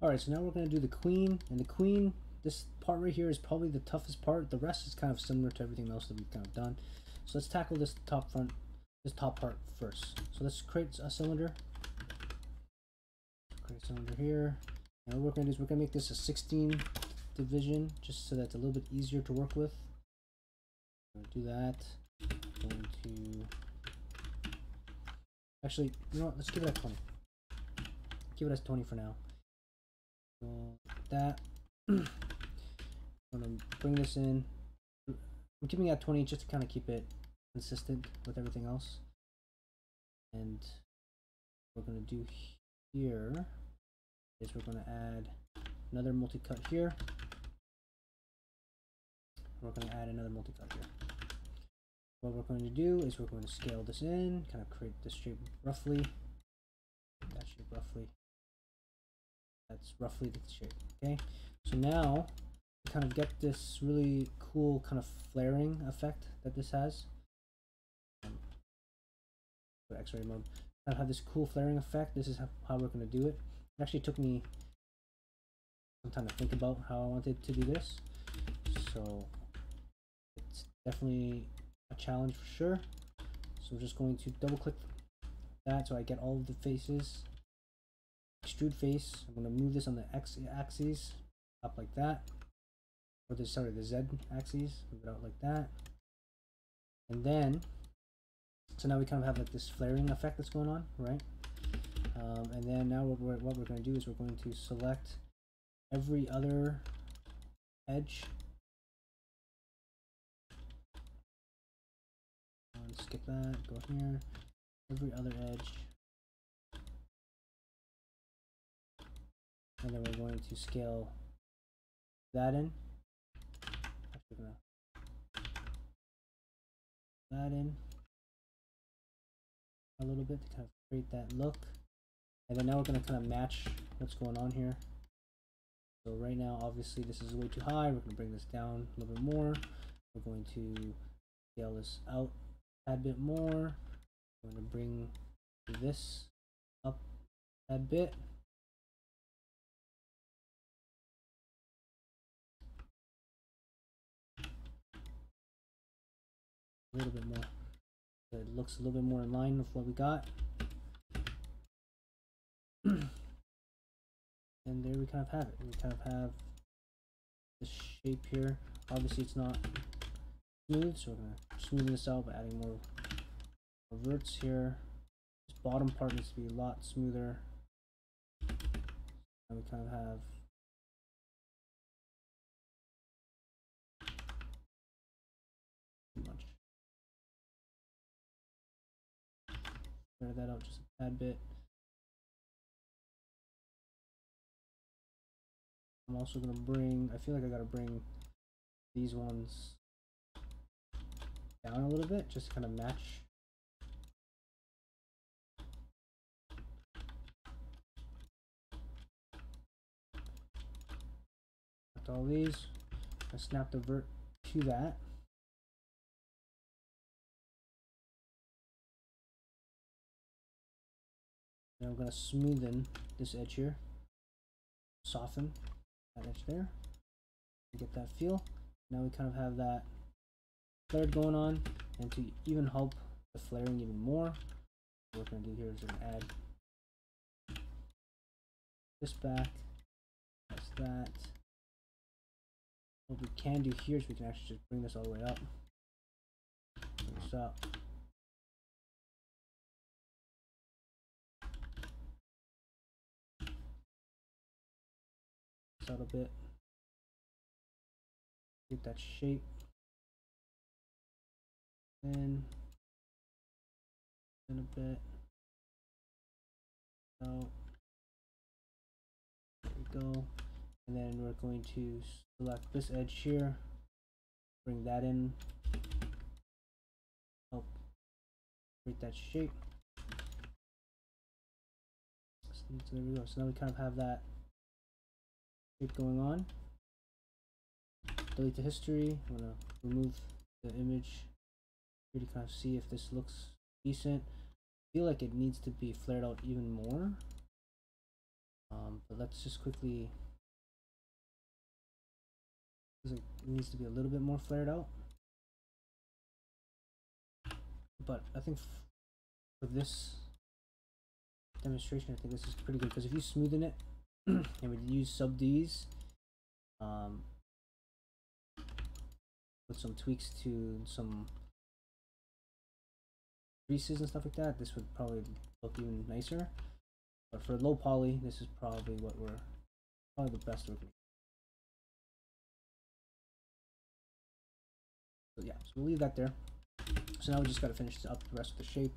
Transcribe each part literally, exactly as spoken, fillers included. All right, so now we're going to do the queen, and the queen, this part right here is probably the toughest part. The rest is kind of similar to everything else that we've kind of done. So let's tackle this top front, this top part first. So let's create a cylinder. Create a cylinder here. And what we're going to do is we're going to make this a sixteen division, just so that's a little bit easier to work with. I'm going to do that. I'm going to actually, you know what? Let's give it a twenty. Give it as twenty for now. So that. I'm going to bring this in. I'm keeping it at twenty just to kind of keep it consistent with everything else. And what we're going to do here is we're going to add another multi-cut here. We're going to add another multi-cut here. What we're going to do is we're going to scale this in, kind of create this shape roughly. That shape roughly. That's roughly the shape. Okay, so now we kind of get this really cool kind of flaring effect that this has. Um, X-ray mode. I have this cool flaring effect. This is how, how we're going to do it. It actually took me some time to think about how I wanted to do this. So it's definitely a challenge for sure. So I'm just going to double click that so I get all of the faces. Extrude face. I'm going to move this on the X axis up like that, or the sorry the Z axis. Move it out like that, and then so now we kind of have like this flaring effect that's going on, right? Um, and then now what we're, what we're going to do is we're going to select every other edge. Skip that. Go here. Every other edge. And then we're going to scale that in. That in a little bit to kind of create that look. And then now we're going to kind of match what's going on here. So right now, obviously, this is way too high. We're going to bring this down a little bit more. We're going to scale this out a tad bit more. We're going to bring this up a bit. A little bit more. It looks a little bit more in line with what we got. And there we kind of have it. We kind of have this shape here. Obviously it's not smooth, so we're going to smooth this out by adding more verts here. This bottom part needs to be a lot smoother. And we kind of have too much. Clear that out just a tad bit. I'm also going to bring, I feel like I got to bring these ones down a little bit just to kind of match. After all these, I snap the vert to that. Now I'm going to smoothen this edge here, soften that edge there, get that feel. Now we kind of have that flared going on, and to even help the flaring even more, what we're going to do here is we're going to add this back, that's that. What we can do here is we can actually just bring this all the way up, bring this up. Out a bit, get that shape, and in a bit. So there we go, and then we're going to select this edge here, bring that in, help create that shape. So there we go. So now we kind of have that. Keep going on. Delete the history. I'm gonna remove the image here to kind of see if this looks decent. I feel like it needs to be flared out even more. Um, but let's just quickly, it needs to be a little bit more flared out. But I think for this demonstration, I think this is pretty good, because if you smoothen it and we use sub D's, um, with some tweaks to some creases and stuff like that, this would probably look even nicer. But for low poly, this is probably what we're probably the best we can. So yeah, so we'll leave that there. So now we just got to finish up the rest of the shape.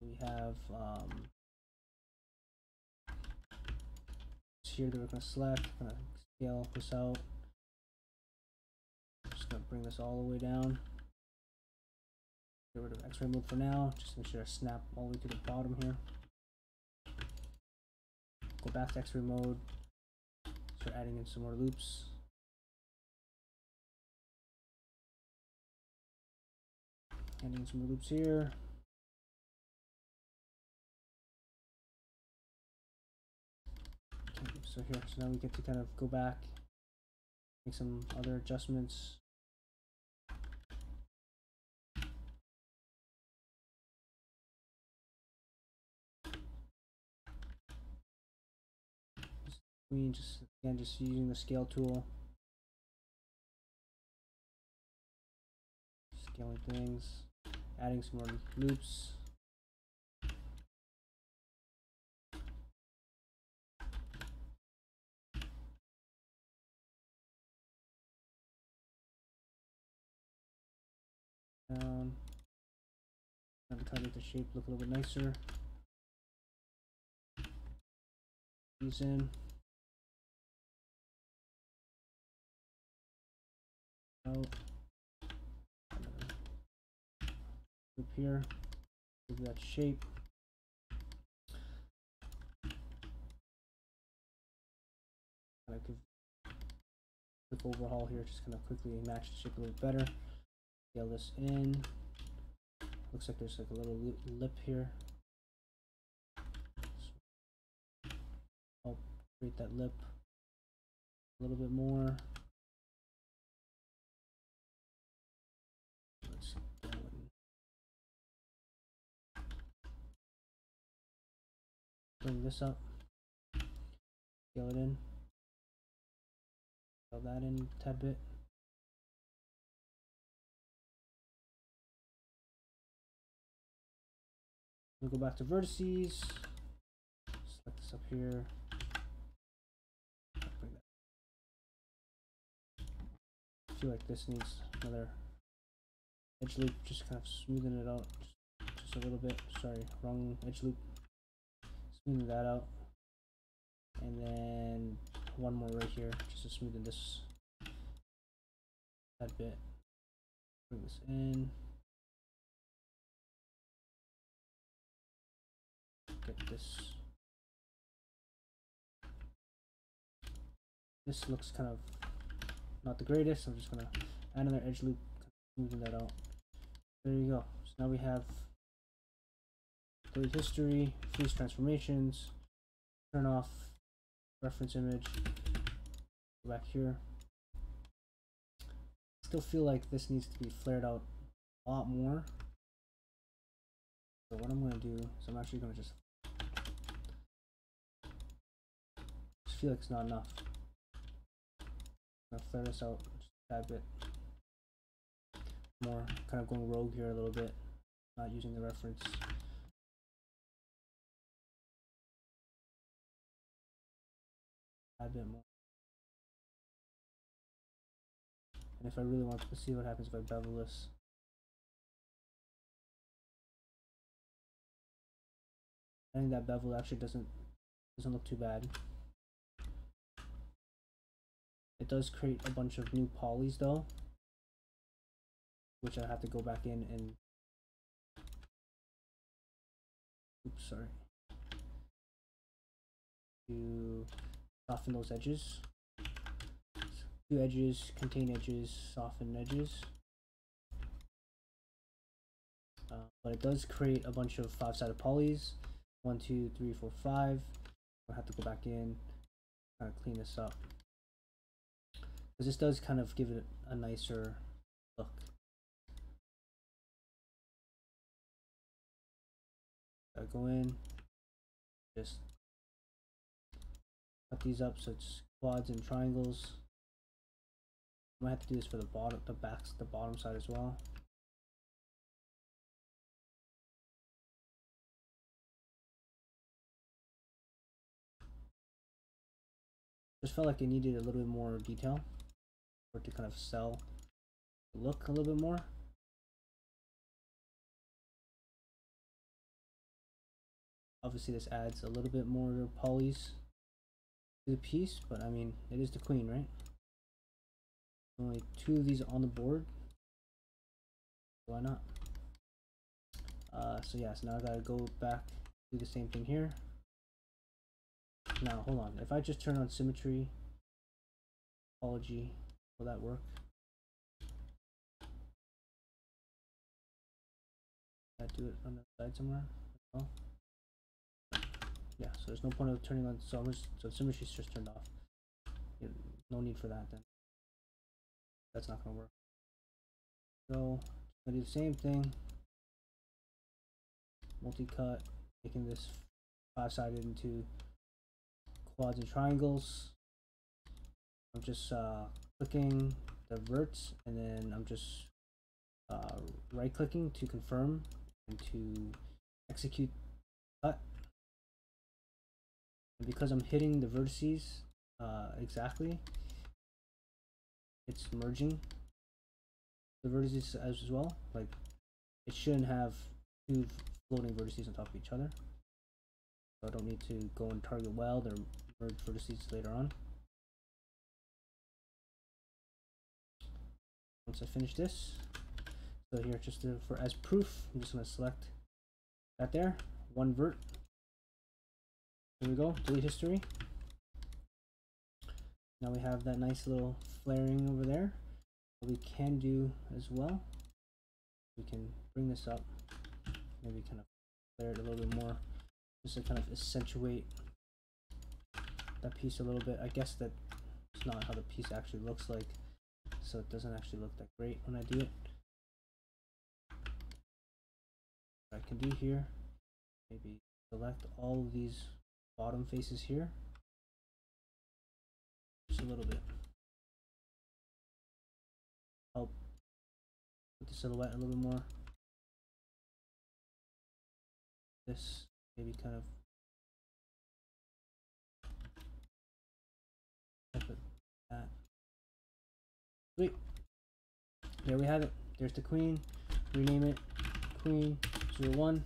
We have um, here that we're going to select, going to scale this out. Just going to bring this all the way down. Get rid of X-ray mode for now. Just make sure I snap all the way to the bottom here. Go back to X-ray mode. Start adding in some more loops. Adding in some more loops here. Okay, so here, so now we get to kind of go back, make some other adjustments. Just again, just using the scale tool, scaling things, adding some more loops. Um, trying to try to make the shape look a little bit nicer. These in. Out. Loop here, give that shape. I could quick overhaul here, just kind of quickly match the shape a little better. Scale this in. Looks like there's like a little lip here. So I'll create that lip a little bit more. Bring this up, scale it in, scale that in a tad bit. We'll go back to vertices, select this up here. I feel like this needs another edge loop, just kind of smoothing it out just a little bit. Sorry, wrong edge loop. Smooth that out, and then one more right here just to smoothen this that bit. Bring this in, get this. This looks kind of not the greatest, so I'm just gonna add another edge loop, smoothen that out. There you go. So now we have delete history, freeze transformations, turn off reference image, go back here. Still feel like this needs to be flared out a lot more. So what I'm gonna do is I'm actually gonna just, just feel like it's not enough. I'm gonna flare this out just a tad bit more, kind of going rogue here a little bit, not using the reference. A bit more, and if I really want to see what happens if I bevel this, I think that bevel actually doesn't doesn't look too bad. It does create a bunch of new polys though, which I have to go back in and oops, sorry, to soften those edges. Two edges, contain edges, soften edges. Uh, but it does create a bunch of five-sided polys, One, two, three, four, five. I'll have to go back in, kind of clean this up. Because this does kind of give it a nicer look. I go in, just cut these up so it's quads and triangles. I might have to do this for the bottom, the backs, the bottom side as well. Just felt like it needed a little bit more detail for it to kind of sell the look a little bit more. Obviously this adds a little bit more polys to the piece, but I mean, it is the queen, right? Only two of these on the board. Why not? Uh, so yeah, so now I gotta go back, do the same thing here. Now, hold on, if I just turn on symmetry, topology, will that work? Can I do it on the side somewhere? Oh. Yeah, so there's no point of turning on, so, just, so symmetry's just turned off. Yeah, no need for that then. That's not gonna work. So, I do the same thing. Multi-cut, making this five-sided into quads and triangles. I'm just uh, clicking the verts, and then I'm just uh, right-clicking to confirm and to execute cut. And because I'm hitting the vertices uh, exactly, it's merging the vertices as well. Like, it shouldn't have two floating vertices on top of each other. So I don't need to go and target weld or merge vertices later on. Once I finish this, so here just to, for as proof, I'm just going to select that there, one vert. Here we go, delete history. Now we have that nice little flaring over there. What we can do as well, we can bring this up, maybe kind of flare it a little bit more, just to kind of accentuate that piece a little bit. I guess that's not how the piece actually looks like, so it doesn't actually look that great when I do it. What I can do here, maybe select all of these bottom faces here, just a little bit, help put the silhouette a little more. This maybe kind of put that. Sweet, there we have it. There's the queen. Rename it Queen zero one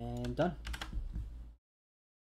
and done.